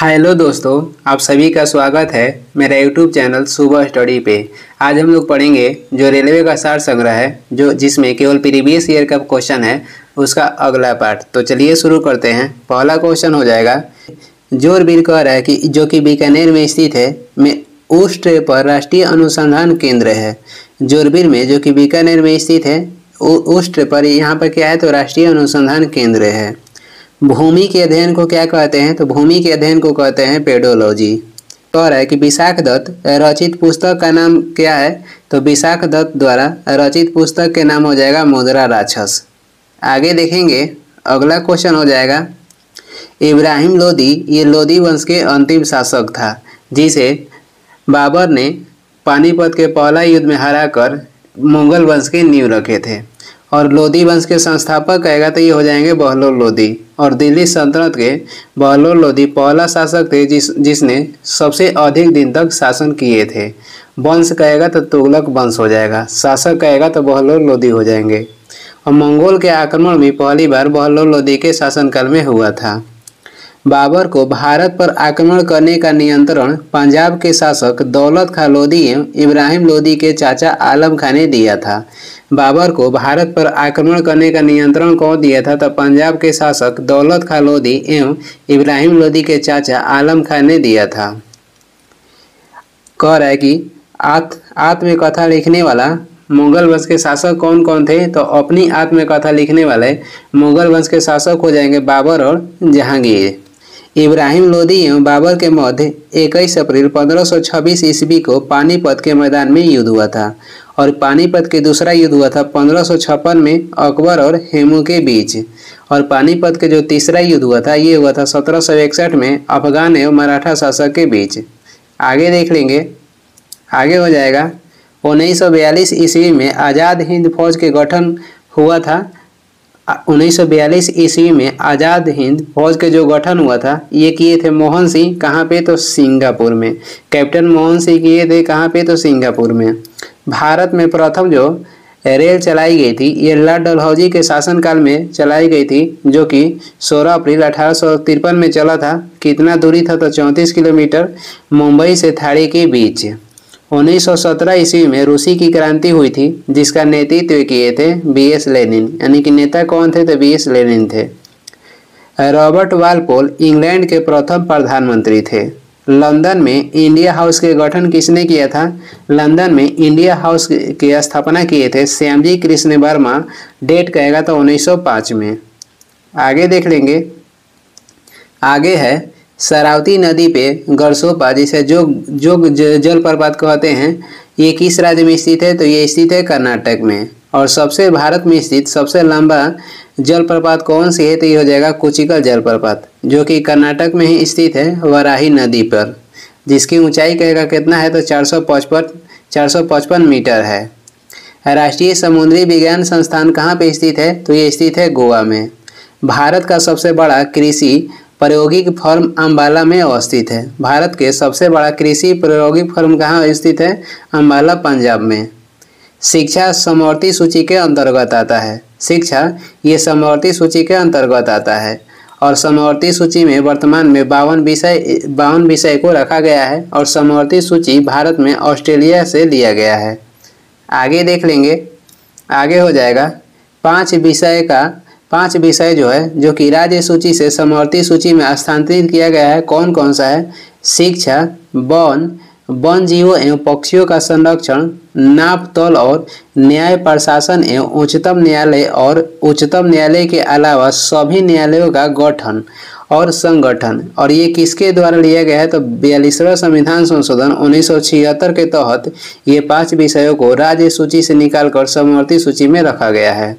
Hello दोस्तों, आप सभी का स्वागत है मेरा यूट्यूब चैनल सुबह स्टडी पे। आज हम लोग पढ़ेंगे जो रेलवे का सार संग्रह है, जो जिसमें केवल प्रीवियस ईयर का क्वेश्चन है, उसका अगला पार्ट। तो चलिए शुरू करते हैं। पहला क्वेश्चन हो जाएगा, जोरबीर कह रहा है कि जो कि बीकानेर में स्थित है में उस ट्रे पर राष्ट्रीय अनुसंधान केंद्र है। जोरबीर में जो कि बीकानेर में स्थित है उस ट्रे पर, यहाँ पर क्या है तो राष्ट्रीय अनुसंधान केंद्र है। भूमि के अध्ययन को क्या कहते हैं तो भूमि के अध्ययन को कहते हैं पेडोलॉजी। कह रहा है कि विशाख दत्त रचित पुस्तक का नाम क्या है तो विशाख दत्त द्वारा रचित पुस्तक के नाम हो जाएगा मुद्रा राक्षस। आगे देखेंगे, अगला क्वेश्चन हो जाएगा, इब्राहिम लोदी, ये लोदी वंश के अंतिम शासक था जिसे बाबर ने पानीपत के पहला युद्ध में हराकर मुगल वंश के नींव रखे थे। और लोदी वंश के संस्थापक कहेगा तो ये हो जाएंगे बहलोल लोदी। और दिल्ली सल्तनत के बहलोल लोदी पहला शासक थे जिसने सबसे अधिक दिन तक शासन किए थे। वंश कहेगा तो तुगलक वंश हो जाएगा, शासक कहेगा तो बहलोल लोदी हो जाएंगे। और मंगोल के आक्रमण भी पहली बार बहलोल लोदी के शासनकाल में हुआ था। बाबर को भारत पर आक्रमण करने का नियंत्रण पंजाब के शासक दौलत खां लोधी एवं इब्राहिम लोदी के चाचा आलम खां ने दिया था। बाबर को भारत पर आक्रमण करने का नियंत्रण कौन दिया था तो पंजाब के शासक दौलत खां लोधी एवं इब्राहिम लोदी के चाचा आलम खां ने दिया था। कह रहा है कि आत्मकथा लिखने वाला मुगल वंश के शासक कौन कौन थे तो अपनी आत्मकथा लिखने वाले मुगल वंश के शासक हो जाएंगे बाबर और जहांगीर। इब्राहिम लोदी एवं बाबर के मध्य 21 अप्रैल 1526 ईस्वी को पानीपत के मैदान में युद्ध हुआ था। और पानीपत के दूसरा युद्ध हुआ था 1556 में अकबर और हेमू के बीच। और पानीपत के जो तीसरा युद्ध हुआ था ये हुआ था 1761 में अफगान एवं मराठा शासक के बीच। आगे देख लेंगे, आगे हो जाएगा 1942 ईस्वी में आज़ाद हिंद फौज के गठन हुआ था। 1942 ईस्वी में आज़ाद हिंद फौज के जो गठन हुआ था ये किए थे मोहन सिंह, कहाँ पे तो सिंगापुर में। कैप्टन मोहन सिंह किए थे कहाँ पे तो सिंगापुर में। भारत में प्रथम जो रेल चलाई गई थी ये लॉर्ड डलहौजी के शासनकाल में चलाई गई थी, जो कि 16 अप्रैल 1853 में चला था। कितना दूरी था तो 34 किलोमीटर मुंबई से थाने के बीच। 1917 ईस्वी में रूसी की क्रांति हुई थी जिसका नेतृत्व किए थे बीएस लेनिन, यानी कि नेता कौन थे तो बीएस लेनिन थे। रॉबर्ट वालपोल इंग्लैंड के प्रथम प्रधानमंत्री थे। लंदन में इंडिया हाउस के गठन किसने किया था, लंदन में इंडिया हाउस की स्थापना किए थे श्यामजी कृष्ण वर्मा। डेट कहेगा तो 1905 में। आगे देख लेंगे, आगे है शरावती नदी पे गरसोपा, जिसे जोग जलप्रपात कहते हैं, ये किस राज्य में स्थित है तो ये स्थित है कर्नाटक में। और सबसे भारत में स्थित सबसे लंबा जलप्रपात कौन सी है तो ये हो जाएगा कोचिकल जलप्रपात, जो कि कर्नाटक में ही स्थित है वराही नदी पर, जिसकी ऊंचाई कहेगा कितना है तो 455 मीटर है। राष्ट्रीय समुद्री विज्ञान संस्थान कहाँ पे स्थित है तो ये स्थित है गोवा में। भारत का सबसे बड़ा कृषि प्रायोगिक फर्म अंबाला में अवस्थित है। भारत के सबसे बड़ा कृषि प्रायोगिक फर्म कहाँ स्थित है, अंबाला पंजाब में। शिक्षा समवर्ती सूची के अंतर्गत आता है, शिक्षा ये समवर्ती सूची के अंतर्गत आता है। और समवर्ती सूची में वर्तमान में 52 विषय को रखा गया है। और समवर्ती सूची भारत में ऑस्ट्रेलिया से लिया गया है। आगे देख लेंगे, आगे हो जाएगा 5 विषय जो है जो कि राज्य सूची से समवर्ती सूची में स्थानांतरित किया गया है, कौन कौन सा है, शिक्षा, वन जीवों एवं पक्षियों का संरक्षण, नाप तौल और न्याय प्रशासन एवं उच्चतम न्यायालय। और उच्चतम न्यायालय के अलावा सभी न्यायालयों का गठन और संगठन। और ये किसके द्वारा लिया गया है तो 42वां संविधान संशोधन 1976 के तहत ये 5 विषयों को राज्य सूची से निकालकर समवर्ती सूची में रखा गया है।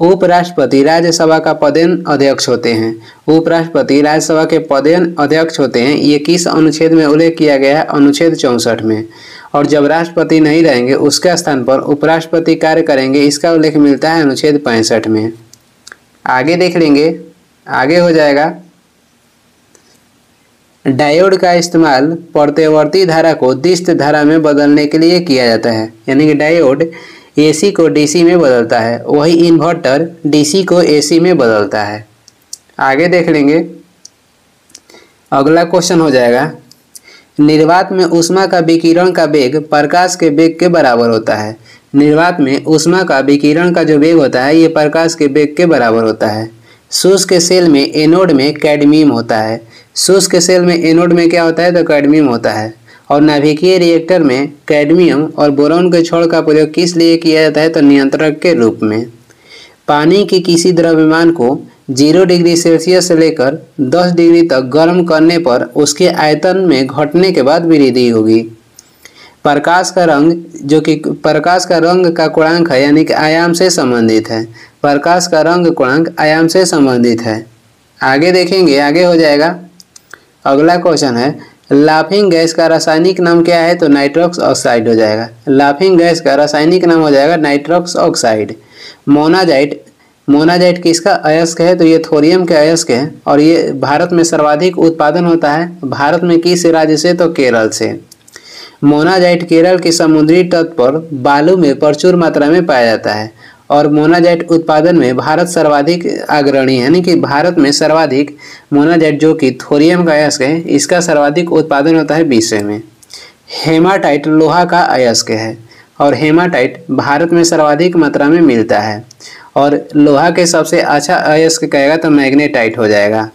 उपराष्ट्रपति राज्यसभा का पदेन अध्यक्ष होते हैं, उपराष्ट्रपति राज्यसभा के पदेन अध्यक्ष होते हैं, ये किस अनुच्छेद में उल्लेख किया गया है, अनुच्छेद 64 में। और जब राष्ट्रपति नहीं रहेंगे उसके स्थान पर उपराष्ट्रपति कार्य करेंगे, इसका उल्लेख मिलता है अनुच्छेद 65 में। आगे देख लेंगे, आगे हो जाएगा डायोड का इस्तेमाल प्रत्यावर्ती धारा को दिष्ट धारा में बदलने के लिए किया जाता है, यानी कि डायोड एसी को डीसी में बदलता है, वही इन्वर्टर डीसी को एसी में बदलता है। आगे देख लेंगे, अगला क्वेश्चन हो जाएगा, निर्वात में ऊष्मा का विकिरण का वेग प्रकाश के वेग के बराबर होता है। निर्वात में ऊष्मा का विकिरण का जो वेग होता है ये प्रकाश के वेग के बराबर होता है। शुष्क के सेल में एनोड में कैडमियम होता है। शुष्क के सेल में एनोड में क्या होता है तो कैडमियम होता है। और नाभिकीय रिएक्टर में कैडमियम और बोरॉन के छड़ का प्रयोग किस लिए किया जाता है तो नियंत्रक के रूप में। पानी के किसी द्रव्यमान को 0 डिग्री सेल्सियस से लेकर 10 डिग्री तक गर्म करने पर उसके आयतन में घटने के बाद वृद्धि होगी। प्रकाश का रंग जो कि प्रकाश का रंग का गुणांक है यानी कि आयाम से संबंधित है। प्रकाश का रंग गुणांक आयाम से संबंधित है। आगे देखेंगे, आगे हो जाएगा। अगला क्वेश्चन है, लाफिंग गैस का रासायनिक नाम क्या है तो नाइट्रस ऑक्साइड हो जाएगा। लाफिंग गैस का रासायनिक नाम हो जाएगा नाइट्रस ऑक्साइड। मोनाजाइट, मोनाजाइट किसका अयस्क है तो ये थोरियम के अयस्क है और ये भारत में सर्वाधिक उत्पादन होता है। भारत में किस राज्य से तो केरल से। मोनाजाइट केरल के समुद्री तट पर बालू में प्रचुर मात्रा में पाया जाता है और मोनाजाइट उत्पादन में भारत सर्वाधिक अग्रणी यानी कि भारत में सर्वाधिक मोनाजाइट जो कि थोरियम का अयस्क है इसका सर्वाधिक उत्पादन होता है विश्व में। हेमाटाइट लोहा का अयस्क है और हेमाटाइट भारत में सर्वाधिक मात्रा में मिलता है और लोहा के सबसे अच्छा अयस्क कहेगा तो मैग्नेटाइट हो जाएगा।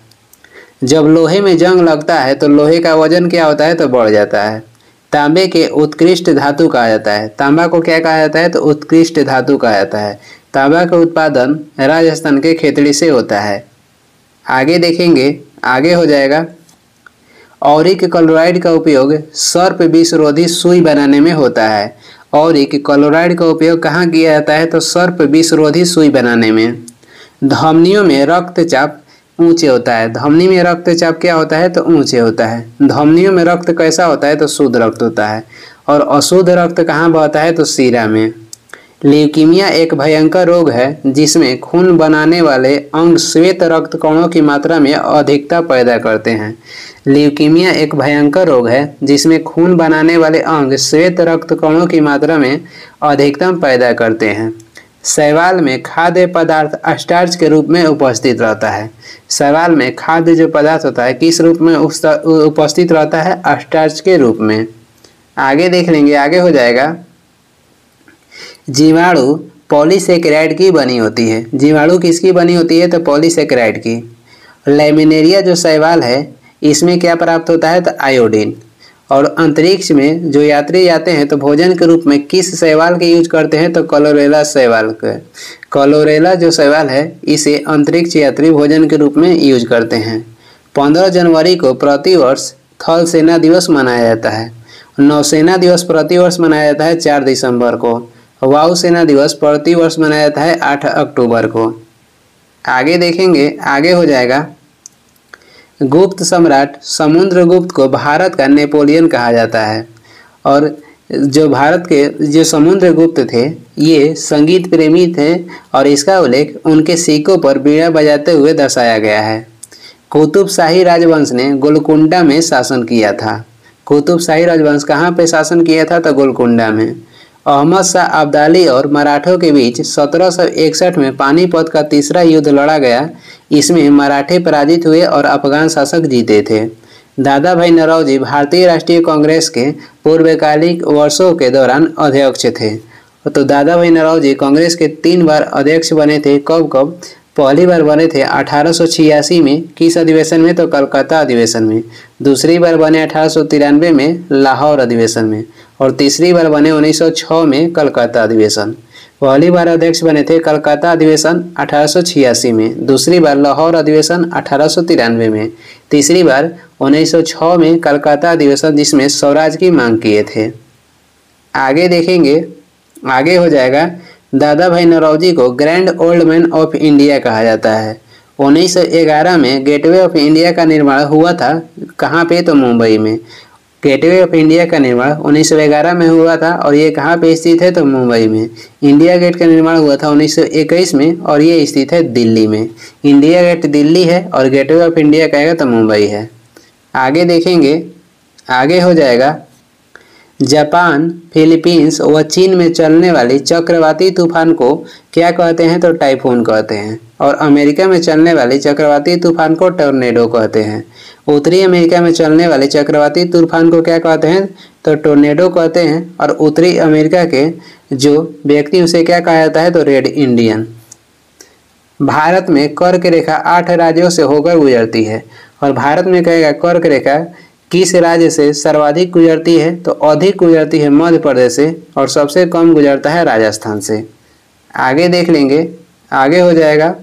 जब लोहे में जंग लगता है तो लोहे का वजन क्या होता है तो बढ़ जाता है। तांबे के उत्कृष्ट धातु कहा जाता है। तांबा को क्या कहा जाता है तो उत्कृष्ट धातु कहा जाता है। तांबा का उत्पादन राजस्थान के खेतड़ी से होता है। आगे देखेंगे, आगे हो जाएगा। औरिक क्लोराइड का उपयोग सर्प विषरोधी सुई बनाने में होता है। औरिक क्लोराइड का उपयोग कहाँ किया जाता है तो सर्प विषरोधी सुई बनाने में। धमनियों में रक्तचाप ऊंचे होता है। धमनी में रक्तचाप क्या होता है तो ऊंचे होता है। धमनियों में रक्त कैसा होता है तो शुद्ध रक्त होता है और अशुद्ध रक्त कहाँ बहता है तो सीरा में। ल्यूकीमिया एक भयंकर रोग है जिसमें खून बनाने वाले अंग श्वेत रक्त कणों की मात्रा में अधिकता पैदा करते हैं। ल्यूकीमिया एक भयंकर रोग है जिसमें खून बनाने वाले अंग श्वेत रक्त कणों की मात्रा में अधिकतम पैदा करते हैं। शैवाल में खाद्य पदार्थ स्टार्च के रूप में उपस्थित रहता है। शैवाल में खाद्य जो पदार्थ होता है किस रूप में उपस्थित रहता है स्टार्च के रूप में। आगे देख लेंगे, आगे हो जाएगा। जीवाणु पॉलीसेकेराइड की बनी होती है। जीवाणु किसकी बनी होती है तो पॉलीसेकेराइड की। लैमिनेरिया जो शैवाल है इसमें क्या प्राप्त होता है तो आयोडीन। और अंतरिक्ष में जो यात्री जाते हैं तो भोजन के रूप में किस शैवाल के यूज करते हैं तो क्लोरेला शैवाल का। क्लोरेला जो शैवाल है इसे अंतरिक्ष यात्री भोजन के रूप में यूज करते हैं। 15 जनवरी को प्रतिवर्ष थल सेना दिवस मनाया जाता है। नौसेना दिवस प्रतिवर्ष मनाया जाता है 4 दिसंबर को। वायुसेना दिवस प्रतिवर्ष मनाया जाता है 8 अक्टूबर को। आगे देखेंगे, आगे हो जाएगा। गुप्त सम्राट समुद्रगुप्त को भारत का नेपोलियन कहा जाता है और जो भारत के जो समुद्रगुप्त थे ये संगीत प्रेमी थे और इसका उल्लेख उनके सिक्कों पर बीड़ा बजाते हुए दर्शाया गया है। कुतुबशाही राजवंश ने गोलकुंडा में शासन किया था। कुतुबशाही राजवंश कहाँ पे शासन किया था तो गोलकुंडा में। अहमद शाह अब्दाली और मराठों के बीच 1761 में पानीपत का तीसरा युद्ध लड़ा गया। इसमें मराठे पराजित हुए और अफगान शासक जीते थे। दादाभाई नौरोजी भारतीय राष्ट्रीय कांग्रेस के पूर्वकालिक वर्षों के दौरान अध्यक्ष थे। तो दादाभाई नौरोजी कांग्रेस के 3 बार अध्यक्ष बने थे। कब कब? पहली बार बने थे 1886 में। किस अधिवेशन में तो कलकत्ता अधिवेशन में। दूसरी बार बने 1893 में लाहौर अधिवेशन में और तीसरी बार बने 1906 में कलकत्ता अधिवेशन। पहली बार अध्यक्ष बने थे कलकत्ता अधिवेशन 1886 में, दूसरी बार लाहौर अधिवेशन 1893 में, तीसरी बार 1906 में कलकत्ता अधिवेशन जिसमें स्वराज की मांग किए थे। आगे देखेंगे, आगे हो जाएगा। दादाभाई नौरोजी को grand old man of India कहा जाता है। 1911 में गेटवे ऑफ इंडिया का निर्माण हुआ था। कहाँ पे तो मुंबई में। गेटवे ऑफ इंडिया का निर्माण 1911 में हुआ था और ये कहाँ पे स्थित है तो मुंबई में। इंडिया गेट का निर्माण हुआ था 1921 में और ये स्थित है दिल्ली में। इंडिया गेट दिल्ली है और गेटवे ऑफ इंडिया कहेगा तो मुंबई है। आगे देखेंगे, आगे हो जाएगा। जापान, फिलीपींस व चीन में चलने वाली चक्रवाती तूफान को क्या कहते हैं तो टाइफून कहते हैं। और अमेरिका में चलने वाले चक्रवाती तूफान को टोर्नेडो कहते हैं। उत्तरी अमेरिका में चलने वाले चक्रवाती तूफान को क्या कहते हैं? तो टोर्नेडो कहते हैं। और उत्तरी अमेरिका के जो व्यक्ति उसे क्या कहा जाता है? तो रेड इंडियन। भारत में कर्क रेखा 8 राज्यों से होकर गुजरती है। और भारत में कहेगा कर्क रेखा किस राज्य से सर्वाधिक गुजरती है? तो अधिक गुजरती है मध्य प्रदेश से और सबसे कम गुजरता है राजस्थान से। आगे देख लेंगे, आगे हो जाएगा।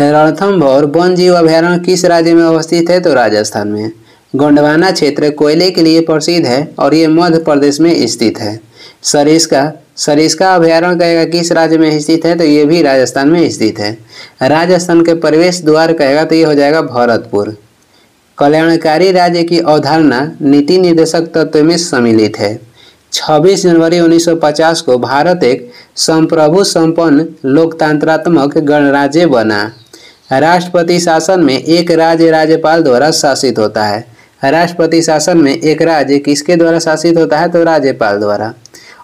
रणथंभौर वन जीव अभ्यारण्य किस राज्य में अवस्थित है? तो राजस्थान में। गोंडवाना क्षेत्र कोयले के लिए प्रसिद्ध है और ये मध्य प्रदेश में स्थित है। सरिस्का अभ्यारण्य कहेगा किस राज्य में स्थित है? तो ये भी राजस्थान में स्थित है। राजस्थान के प्रवेश द्वार कहेगा तो ये हो जाएगा भरतपुर। कल्याणकारी राज्य की अवधारणा नीति निर्देशक तत्व में सम्मिलित है। 26 जनवरी 1950 को भारत एक संप्रभु संपन्न लोकतंत्रात्मक गणराज्य बना। राष्ट्रपति शासन में एक राज्य राज्यपाल द्वारा शासित होता है। राष्ट्रपति शासन में एक राज्य किसके द्वारा शासित होता है? तो राज्यपाल द्वारा।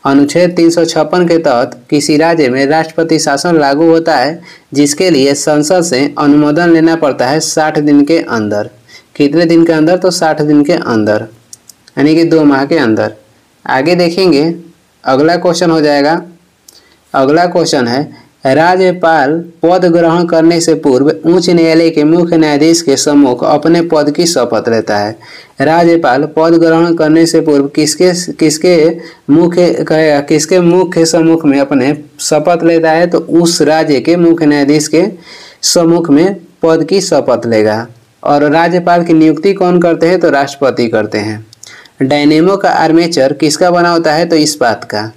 अनुच्छेद 356 के तहत किसी राज्य में राष्ट्रपति शासन लागू होता है, जिसके लिए संसद से अनुमोदन लेना पड़ता है 60 दिन के अंदर। कितने दिन के अंदर? तो 60 दिन के अंदर, यानी कि 2 माह के अंदर। आगे देखेंगे, अगला क्वेश्चन हो जाएगा। अगला क्वेश्चन है, राज्यपाल पद ग्रहण करने से पूर्व उच्च न्यायालय के मुख्य न्यायाधीश के सम्मुख अपने पद की शपथ लेता है। राज्यपाल पद ग्रहण करने से पूर्व किसके मुख्य सम्मुख में अपने शपथ लेता है? तो उस राज्य के मुख्य न्यायाधीश के सम्मुख में पद की शपथ लेगा। और राज्यपाल की नियुक्ति कौन करते हैं? तो राष्ट्रपति करते हैं। डायनेमो का आर्मेचर किसका बना होता है? तो इस्पात का।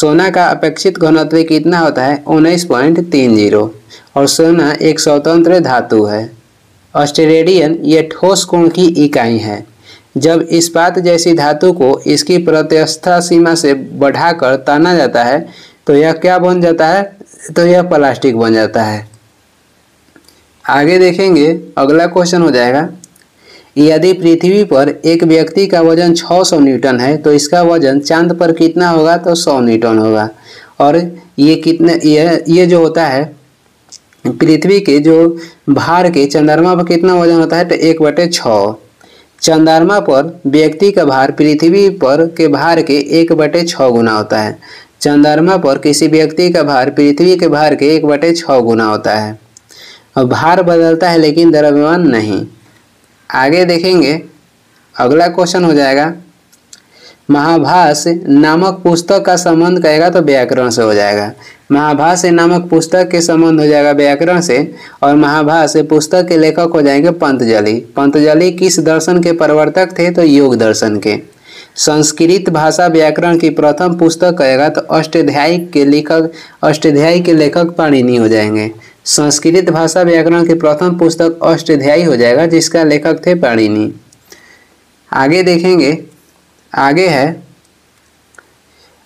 सोना का अपेक्षित घनत्व कितना होता है? 19.30। और सोना एक स्वतंत्र धातु है। ऑस्ट्रेलियन ये ठोस कोण की इकाई है। जब इस्पात जैसी धातु को इसकी प्रत्यास्था सीमा से बढ़ाकर ताना जाता है तो यह क्या बन जाता है? तो यह प्लास्टिक बन जाता है। आगे देखेंगे, अगला क्वेश्चन हो जाएगा। यदि पृथ्वी पर एक व्यक्ति का वजन 600 न्यूटन है तो इसका वजन चांद पर कितना होगा? तो 100 न्यूटन होगा। और ये जो होता है पृथ्वी के जो भार के चंद्रमा पर कितना वजन होता है? तो 1/6। चंद्रमा पर व्यक्ति का भार पृथ्वी पर के भार के 1/6 गुना होता है। चंद्रमा पर किसी व्यक्ति का भार पृथ्वी के भार के 1/6 गुना होता है। और भार बदलता है लेकिन द्रव्यमान नहीं। आगे देखेंगे, अगला क्वेश्चन हो जाएगा। महाभाष्य नामक पुस्तक का संबंध कहेगा तो व्याकरण से हो जाएगा। महाभाष्य नामक पुस्तक के संबंध हो जाएगा व्याकरण से। और महाभाष्य पुस्तक के लेखक हो जाएंगे पंतजलि। पंतजलि किस दर्शन के प्रवर्तक थे? तो योग दर्शन के। संस्कृत भाषा व्याकरण की प्रथम पुस्तक कहेगा तो अष्टाध्यायी के लेखक पाणिनि हो जाएंगे। संस्कृत भाषा व्याकरण की प्रथम पुस्तक अष्टाध्यायी हो जाएगा, जिसका लेखक थे पाणिनि। आगे देखेंगे, आगे है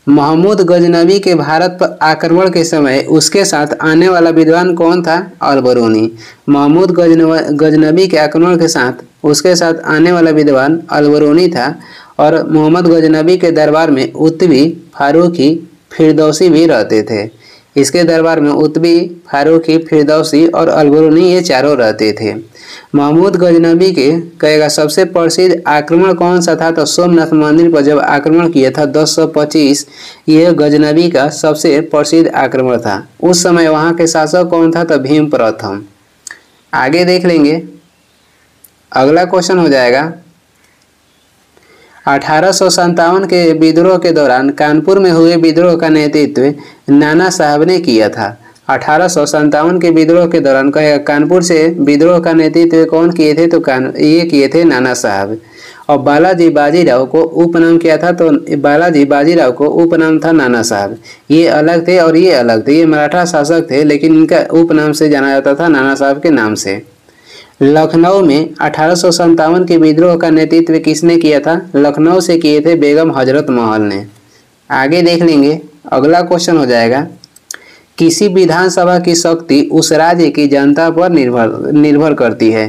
महमूद गजनवी के भारत पर आक्रमण के समय उसके साथ आने वाला विद्वान कौन था? अलबरूनी। महमूद गजनवी के आक्रमण के साथ उसके साथ आने वाला विद्वान अलबरूनी था। और मोहम्मद गजनवी के दरबार में उत्बी, फारूकी, फिरदौसी भी रहते थे। इसके दरबार में उत्बी, फारूकी, फिरदौसी और अलबरूनी ये चारों रहते थे। महमूद गजनवी के कहेगा सबसे प्रसिद्ध आक्रमण कौन सा था? तो सोमनाथ मंदिर पर जब आक्रमण किया था 1025, यह गजनवी का सबसे प्रसिद्ध आक्रमण था। उस समय वहाँ के शासक कौन था? तो भीम प्रथम। आगे देख लेंगे, अगला क्वेश्चन हो जाएगा। 1857 के विद्रोह के दौरान कानपुर में हुए विद्रोह का नेतृत्व नाना साहब ने किया था। 1857 के विद्रोह के दौरान कहेगा कानपुर से विद्रोह का नेतृत्व कौन किए थे? तो ये किए थे नाना साहब। और बालाजी बाजीराव को उपनाम क्या था? तो बालाजी बाजीराव को उपनाम था नाना साहब। ये अलग थे और ये अलग थे। ये मराठा शासक थे लेकिन इनका उपनाम से जाना जाता था, नाना साहब के नाम से। लखनऊ में 1857 के विद्रोह का नेतृत्व किसने किया था? लखनऊ से किए थे बेगम हजरत महल ने। आगे देख लेंगे, अगला क्वेश्चन हो जाएगा। किसी विधानसभा की शक्ति उस राज्य की जनता पर निर्भर करती है।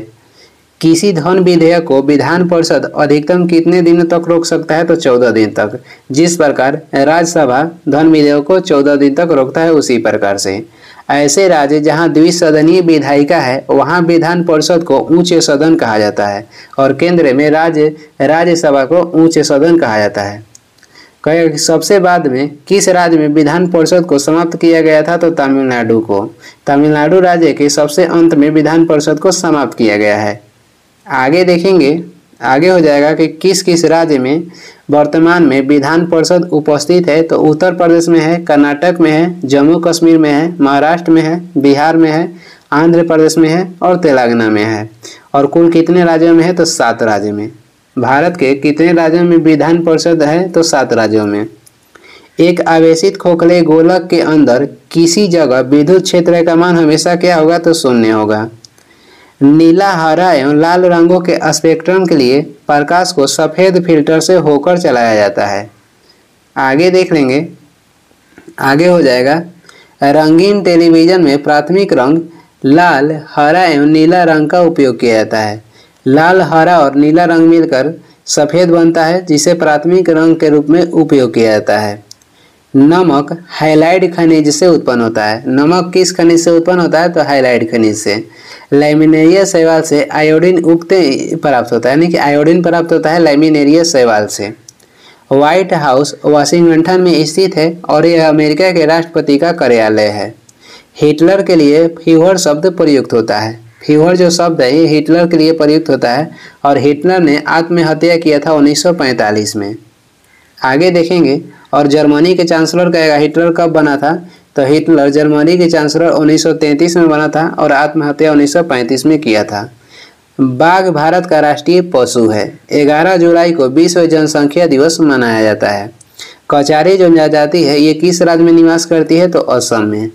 किसी धन विधेयक को विधान परिषद अधिकतम कितने दिनों तक रोक सकता है? तो 14 दिन तक। जिस प्रकार राज्यसभा धन विधेयक को 14 दिन तक रोकता है उसी प्रकार से ऐसे राज्य जहां द्विसदनीय विधायिका है वहां विधान परिषद को उच्च सदन कहा जाता है और केंद्र में राज्यसभा को उच्च सदन कहा जाता है। सबसे बाद में किस राज्य में विधान परिषद को समाप्त किया गया था तो तमिलनाडु को। तमिलनाडु राज्य के सबसे अंत में विधान परिषद को समाप्त किया गया है। आगे देखेंगे, आगे हो जाएगा कि किस किस राज्य में वर्तमान में विधान परिषद उपस्थित है तो उत्तर प्रदेश में है, कर्नाटक में है, जम्मू कश्मीर में है, महाराष्ट्र में है, बिहार में है, आंध्र प्रदेश में है और तेलंगाना में है। और कुल कितने राज्यों में है तो 7 राज्यों में। भारत के कितने राज्यों में विधान परिषद है तो 7 राज्यों में। एक आवेशित खोखले गोलक के अंदर किसी जगह विद्युत क्षेत्र का मान हमेशा क्या होगा तो 0 होगा। नीला, हरा एवं लाल रंगों के स्पेक्ट्रम के लिए प्रकाश को सफ़ेद फिल्टर से होकर चलाया जाता है। आगे देख लेंगे, आगे हो जाएगा रंगीन टेलीविज़न में प्राथमिक रंग लाल, हरा एवं नीला रंग का उपयोग किया जाता है। लाल, हरा और नीला रंग मिलकर सफ़ेद बनता है जिसे प्राथमिक रंग के रूप में उपयोग किया जाता है। नमक हाइलाइट खनिज से उत्पन्न होता है। नमक किस खनिज से उत्पन्न होता है तो हाइलाइट खनिज से। लैमिनेरिया शैवाल से आयोडीन उक्त प्राप्त होता है, यानी कि आयोडीन प्राप्त होता है लैमिनेरिया शैवाल से। व्हाइट हाउस वाशिंगटन में स्थित है और यह अमेरिका के राष्ट्रपति का कार्यालय है। हिटलर के लिए फ्यूहर शब्द प्रयुक्त होता है। फ्यूहर जो शब्द है ये हिटलर के लिए प्रयुक्त होता है और हिटलर ने आत्महत्या किया था 1945 में। आगे देखेंगे, और जर्मनी के चांसलर कहेगा हिटलर कब बना था तो हिटलर जर्मनी के चांसलर 1933 में बना था और आत्महत्या 1935 में किया था। बाघ भारत का राष्ट्रीय पशु है। 11 जुलाई को विश्व जनसंख्या दिवस मनाया जाता है। कचारी जो जनजाति है ये किस राज्य में निवास करती है तो असम में।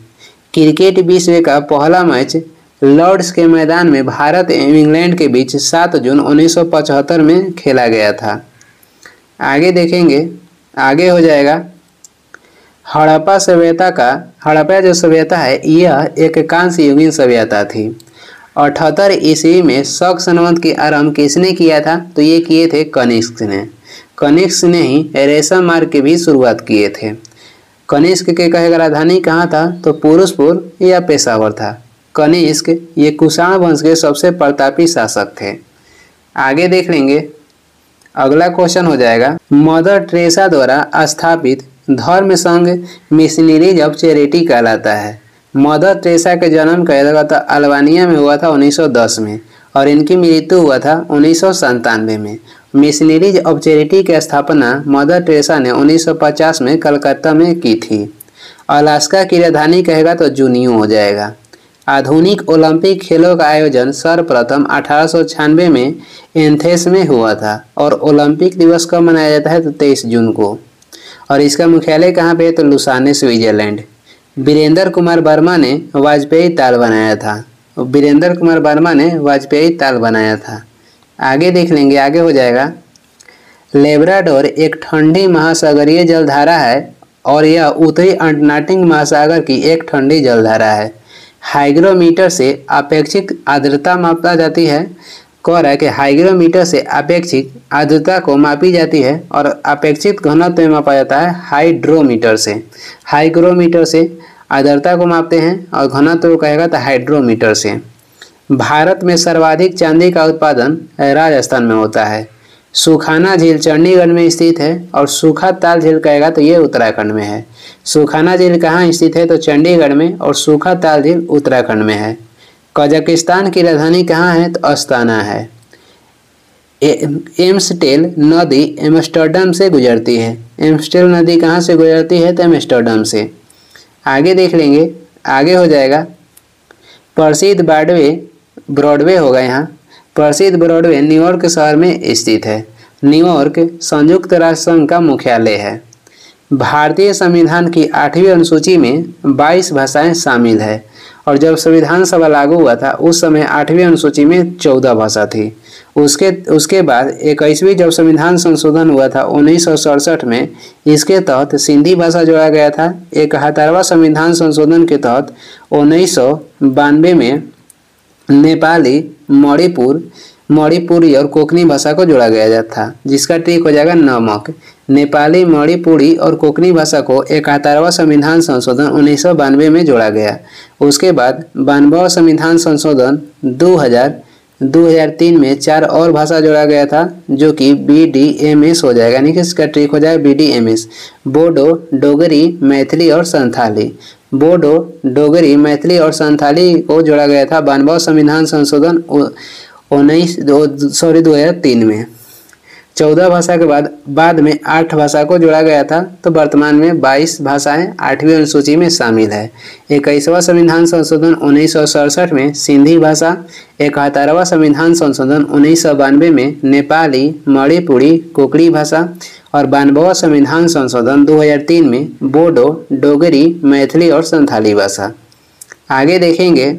क्रिकेट विश्व का पहला मैच लॉर्ड्स के मैदान में भारत एवं इंग्लैंड के बीच 7 जून 1975 में खेला गया था। आगे देखेंगे, आगे हो जाएगा हड़प्पा सभ्यता का। हड़प्पा जो सभ्यता है यह एक कांस्य युगीन सभ्यता थी। 78 ईस्वी में शक संवत की आरंभ किसने किया था तो ये किए थे कनिष्क ने। कनिष्क ने ही रेशम मार्ग की भी शुरुआत किए थे। कनिष्क के कहेगा राजधानी कहाँ था तो पुरुषपुर या पेशावर था। कनिष्क ये कुषाण वंश के सबसे प्रतापी शासक थे। आगे देख लेंगे, अगला क्वेश्चन हो जाएगा मदर टेरेसा द्वारा स्थापित धर्म संघ मिशनरीज ऑफ चैरिटी कहलाता है। मदर टेरेसा के जन्म कहता अल्बानिया में हुआ था 1910 में और इनकी मृत्यु हुआ था 1997 में। मिशनरीज ऑफ चैरिटी की स्थापना मदर टेरेसा ने 1950 में कलकत्ता में की थी। अलास्का की राजधानी कहेगा तो जूनियो हो जाएगा। आधुनिक ओलंपिक खेलों का आयोजन सर्वप्रथम 1896 में एथेंस में हुआ था और ओलंपिक दिवस कब मनाया जाता है तो 23 जून को, और इसका मुख्यालय कहाँ पे है तो लुसाने, स्विट्जरलैंड। वीरेंद्र कुमार वर्मा ने वाजपेयी ताल बनाया था। वीरेंद्र कुमार वर्मा ने वाजपेयी ताल बनाया था। आगे देख लेंगे, आगे हो जाएगा लेब्राडोर एक ठंडी महासागरीय जलधारा है और यह उत्तरी अटलांटिक महासागर की एक ठंडी जलधारा है। हाइग्रोमीटर से अपेक्षित आर्द्रता मापा जाती है। कह रहा है कि हाइग्रोमीटर से अपेक्षित आर्द्रता को मापी जाती है और अपेक्षित घनत्व में मापा जाता है हाइड्रोमीटर से। हाइग्रोमीटर से आर्द्रता को मापते हैं और घनत्व को कहेगा तो हाइड्रोमीटर से। भारत में सर्वाधिक चांदी का उत्पादन राजस्थान में होता है। सुखाना झील चंडीगढ़ में स्थित है और सूखा ताल झील कहेगा तो ये उत्तराखंड में है। सुखाना झील कहाँ स्थित है तो चंडीगढ़ में और सूखा ताल झील उत्तराखंड में है। कजाकिस्तान की राजधानी कहाँ है तो अस्ताना है। एम्सटेल नदी एम्स्टर्डम से गुजरती है। एम्सटेल नदी कहाँ से गुजरती है तो एम्स्टर्डम से। आगे देख लेंगे, आगे हो जाएगा प्रसिद्ध ब्रॉडवे होगा। यहाँ प्रसिद्ध ब्रॉडवे न्यूयॉर्क शहर में स्थित है। न्यूयॉर्क संयुक्त राष्ट्र संघ का मुख्यालय है। भारतीय संविधान की 8वीं अनुसूची में 22 भाषाएं शामिल है और जब संविधान सभा लागू हुआ था उस समय 8वीं अनुसूची में 14 भाषा थी। उसके बाद 21वीं जब संविधान संशोधन हुआ था 1967 में, इसके तहत सिंधी भाषा जोड़ा गया था। 71वां संविधान संशोधन के तहत 1992 में नेपाली, मणिपुर, मणिपुरी और कोंकणी भाषा को जोड़ा गया था, जिसका ठीक हो जाएगा नमक। नेपाली, मणिपुरी और कोंकणी भाषा को 71वां संविधान संशोधन 1992 में जोड़ा गया। उसके बाद 92वां संविधान संशोधन 2003 में 4 और भाषा जोड़ा गया था, जो कि BDMS हो जाएगा, यानी कि इसका ट्रिक हो जाएगा BDMS। बोडो, डोगरी, मैथिली और संथाली। बोडो, डोगरी, मैथिली और संथाली को जोड़ा गया था 92वां संविधान संशोधन 2003 में। 14 भाषा के बाद में 8 भाषा को जोड़ा गया था, तो वर्तमान में 22 भाषाएं 8वीं अनुसूची में शामिल है। 21वां संविधान संशोधन 1967 में सिंधी भाषा, 71वां संविधान संशोधन 1992 में नेपाली, मणिपुरी, कोंकणी भाषा और 92वां संविधान संशोधन 2003 में बोडो, डोगरी, मैथिली और संथाली भाषा। आगे देखेंगे,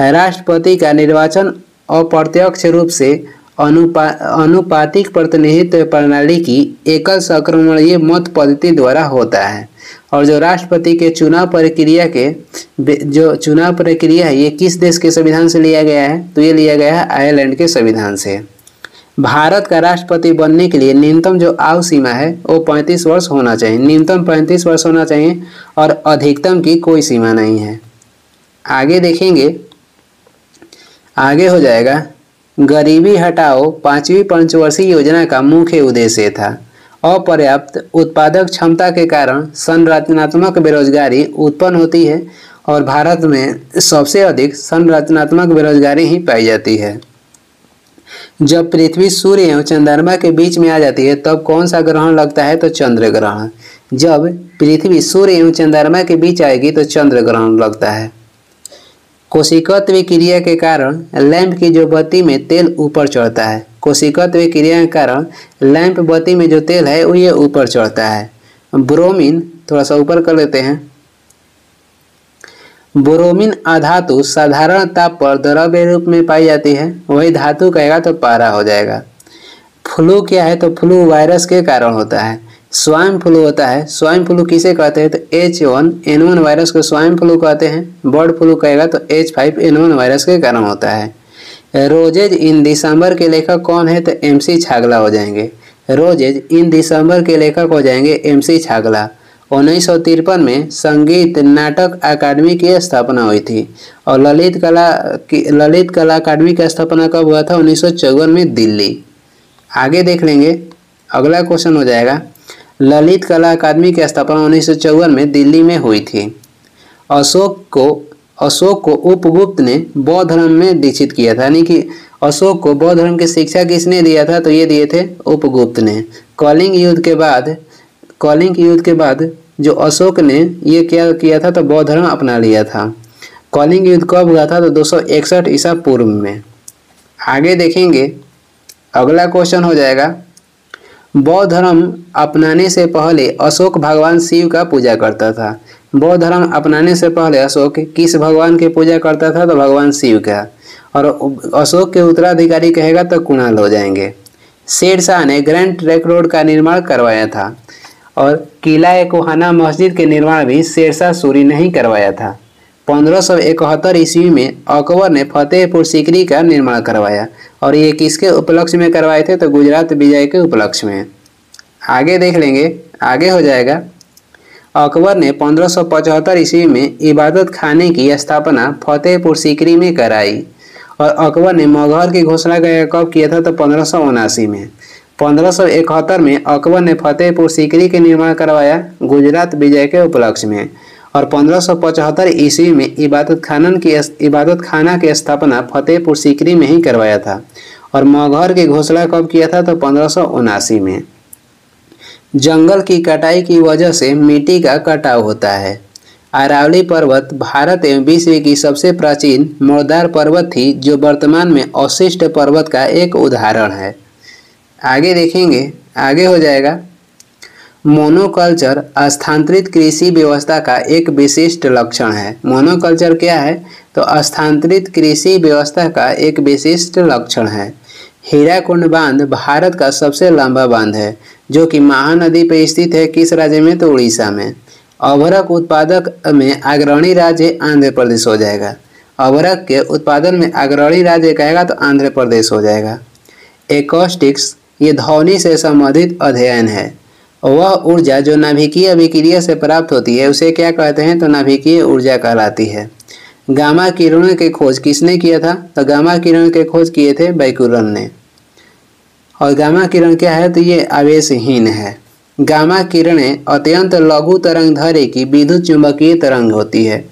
राष्ट्रपति का निर्वाचन अप्रत्यक्ष रूप से अनुपातिक प्रतिनिधित्व प्रणाली की एकल संक्रमणीय मत पद्धति द्वारा होता है, और जो राष्ट्रपति के चुनाव प्रक्रिया है ये किस देश के संविधान से लिया गया है, तो ये लिया गया है आयरलैंड के संविधान से। भारत का राष्ट्रपति बनने के लिए न्यूनतम जो आयु सीमा है वो 35 वर्ष होना चाहिए, न्यूनतम 35 वर्ष होना चाहिए और अधिकतम की कोई सीमा नहीं है। आगे देखेंगे, आगे हो जाएगा, गरीबी हटाओ 5वीं पंचवर्षीय योजना का मुख्य उद्देश्य था। अपर्याप्त उत्पादक क्षमता के कारण संरचनात्मक बेरोजगारी उत्पन्न होती है और भारत में सबसे अधिक संरचनात्मक बेरोजगारी ही पाई जाती है। जब पृथ्वी सूर्य एवं चंद्रमा के बीच में आ जाती है तब कौन सा ग्रहण लगता है, तो चंद्र ग्रहण। जब पृथ्वी सूर्य एवं चंद्रमा के बीच आएगी तो चंद्र ग्रहण लगता है। कोशिकत्व क्रिया के कारण लैंप की जो बत्ती में तेल ऊपर चढ़ता है, कोशिकत्व क्रिया के कारण लैंप बत्ती में जो तेल है वो ये ऊपर चढ़ता है। ब्रोमीन, थोड़ा सा ऊपर कर लेते हैं। ब्रोमीन अधातु साधारण ताप पर द्रव्य रूप में पाई जाती है, वही धातु कहेगा तो पारा हो जाएगा। फ्लू क्या है, तो फ्लू वायरस के कारण होता है। स्वाइन फ्लू होता है, स्वाइन फ्लू किसे कहते हैं, तो H1N1 वायरस को स्वाइन फ्लू कहते हैं। बर्ड फ्लू कहेगा तो H5N1 वायरस के कारण होता है। रोजेज इन दिसंबर के लेखक कौन है, तो MC छागला हो जाएंगे। रोजेज इन दिसंबर के लेखक हो जाएंगे MC छागला। 1953 में संगीत नाटक अकादमी की स्थापना हुई थी, और ललित कला अकादमी की स्थापना कब हुआ था, 1954 में दिल्ली। आगे देख लेंगे, अगला क्वेश्चन हो जाएगा, ललित कला अकादमी की स्थापना 1954 में दिल्ली में हुई थी। अशोक को उपगुप्त ने बौद्ध धर्म में दीक्षित किया था, यानी कि अशोक को बौद्ध धर्म की शिक्षा किसने दिया था, तो ये दिए थे उपगुप्त ने। कॉलिंग युद्ध के बाद जो अशोक ने ये क्या किया था, तो बौद्ध धर्म अपना लिया था। कॉलिंग युद्ध कब हुआ था, तो 261 ईसा पूर्व में। आगे देखेंगे, अगला क्वेश्चन हो जाएगा, बौद्ध धर्म अपनाने से पहले अशोक भगवान शिव का पूजा करता था। बौद्ध धर्म अपनाने से पहले अशोक किस भगवान की पूजा करता था, तो भगवान शिव का, और अशोक के उत्तराधिकारी कहेगा तो कुणाल हो जाएंगे। शेरशाह ने ग्रैंड ट्रैंक रोड का निर्माण करवाया था, और किला कोहाना मस्जिद के निर्माण भी शेरशाह सूरी ने ही करवाया था। 1571 ईस्वी में अकबर ने फतेहपुर सीकरी का निर्माण करवाया, और ये किसके उपलक्ष्य में करवाए थे, तो गुजरात विजय के उपलक्ष्य में। आगे देख लेंगे, आगे हो जाएगा, अकबर ने 1575 ईस्वी में इबादत खाने की स्थापना फतेहपुर सीकरी में कराई, और अकबर ने मगहर की घोषणा कब किया था, तो 1579 में। 1571 में अकबर ने फतेहपुर सीकरी के निर्माण करवाया गुजरात विजय के उपलक्ष्य में, और 1575 ईस्वी में इबादत खाना की स्थापना फतेहपुर सीकरी में ही करवाया था, और मगहर की घोषणा कब किया था, तो 1579 में। जंगल की कटाई की वजह से मिट्टी का कटाव होता है। अरावली पर्वत भारत एवं विश्व की सबसे प्राचीन मुर्दार पर्वत थी, जो वर्तमान में अवशिष्ट पर्वत का एक उदाहरण है। आगे देखेंगे, आगे हो जाएगा, मोनोकल्चर स्थानांतरित कृषि व्यवस्था का एक विशिष्ट लक्षण है। मोनोकल्चर क्या है, तो स्थानांतरित कृषि व्यवस्था का एक विशिष्ट लक्षण है। हीराकुंड बांध भारत का सबसे लंबा बांध है, जो कि महानदी पर स्थित है, किस राज्य में, तो उड़ीसा में। अभ्रक उत्पादक में अग्रणी राज्य आंध्र प्रदेश हो जाएगा। अवरक के उत्पादन में अग्रणी राज्य कहेगा तो आंध्र प्रदेश हो जाएगा। एकॉस्टिक्स, ये ध्वनि से संबंधित अध्ययन है। वह ऊर्जा जो नाभिकीय अभिक्रिया से प्राप्त होती है उसे क्या कहते हैं, तो नाभिकीय ऊर्जा कहलाती है। गामा किरणों की खोज किसने किया था, तो गामा किरण के खोज किए थे बैकुरन ने। और गामा किरण क्या है, तो ये आवेशहीन है। गामा किरणें अत्यंत लघु तरंगधरी की विद्युत चुंबकीय तरंग होती है।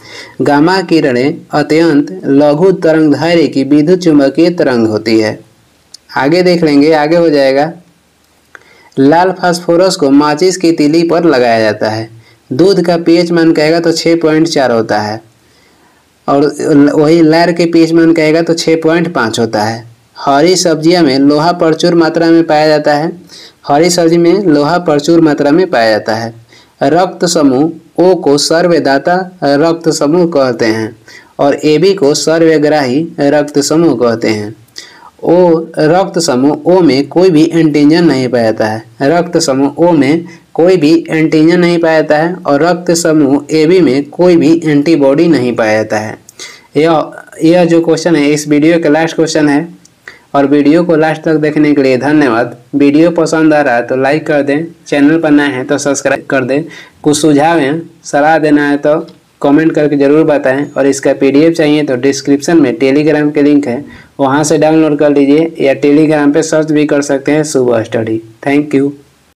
गामा किरणें अत्यंत लघु तरंगधरी की विद्युत चुंबकीय तरंग होती है। आगे देख लेंगे, आगे हो जाएगा। लाल फास्फोरस को माचिस की तिली पर लगाया जाता है। दूध का पीएच मान कहेगा तो 6.4 होता है, और वही लैर के पीएच मान कहेगा तो 6.5 होता है। हरी सब्जियां में लोहा प्रचुर मात्रा में पाया जाता है। हरी सब्जी में लोहा प्रचुर मात्रा में पाया जाता है। रक्त समूह ओ को सर्वदाता रक्त समूह कहते हैं और एबी को सर्वग्राही रक्त समूह कहते हैं। ओ रक्त समूह ओ में कोई भी एंटीजन नहीं पाया जाता है। रक्त समूह ओ में कोई भी एंटीजन नहीं पाया जाता है और रक्त समूह एबी में कोई भी एंटीबॉडी नहीं पाया जाता है। यह जो क्वेश्चन है इस वीडियो का लास्ट क्वेश्चन है, और वीडियो को लास्ट तक देखने के लिए धन्यवाद। वीडियो पसंद आ रहा है तो लाइक कर दें, चैनल पर नए हैं तो सब्सक्राइब कर दें। कुछ सुझाव हैं, सलाह देना है तो कमेंट करके ज़रूर बताएं, और इसका पीडीएफ चाहिए तो डिस्क्रिप्शन में टेलीग्राम के लिंक है, वहां से डाउनलोड कर लीजिए, या टेलीग्राम पे सर्च भी कर सकते हैं सुबह स्टडी। Thank you.